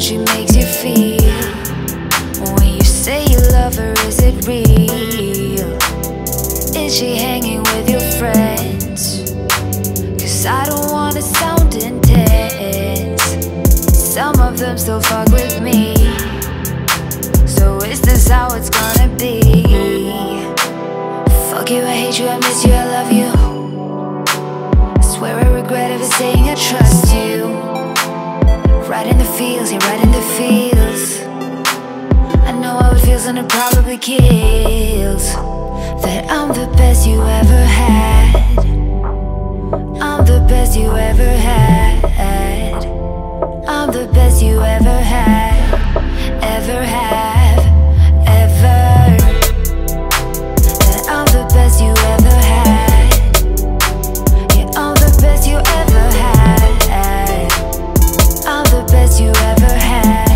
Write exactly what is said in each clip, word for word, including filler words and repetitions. how she makes you feel. When you say you love her, is it real? Is she hanging with your friends? Cause I don't wanna sound intense. Some of them still fuck with me. So is this how it's gonna be? Fuck you, I hate you, I miss you, I love you. I swear I regret ever saying I trust you. Right in the feels, yeah, right in the feels. I know how it feels and it probably kills. That I'm the best you ever had. I'm the best you ever had. I'm the best you ever had. Ever have, ever. That I'm the best you ever had. Yeah, I'm the best you ever had. I'm the best you ever had,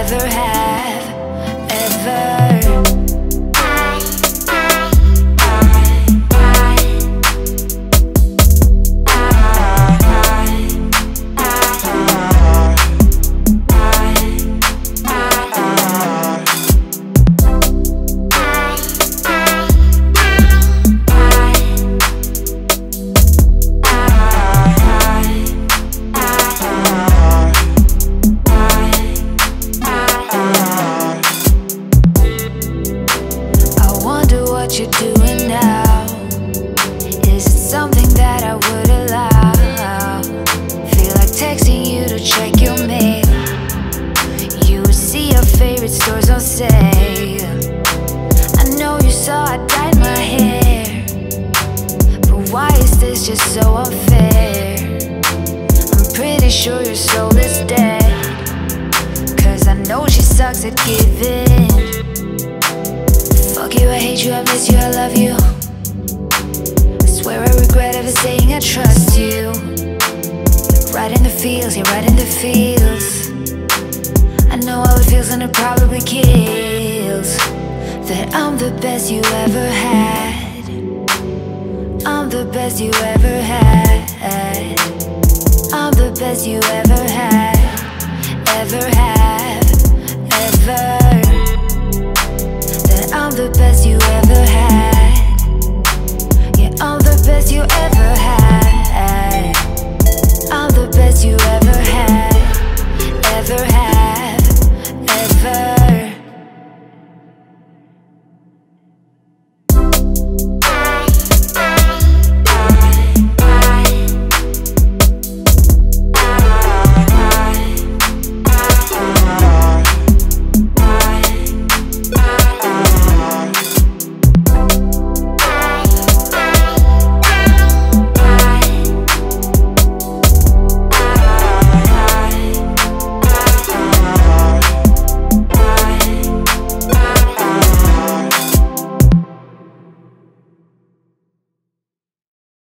ever have, ever. I, I, I, you ever had. I'm the best you ever had.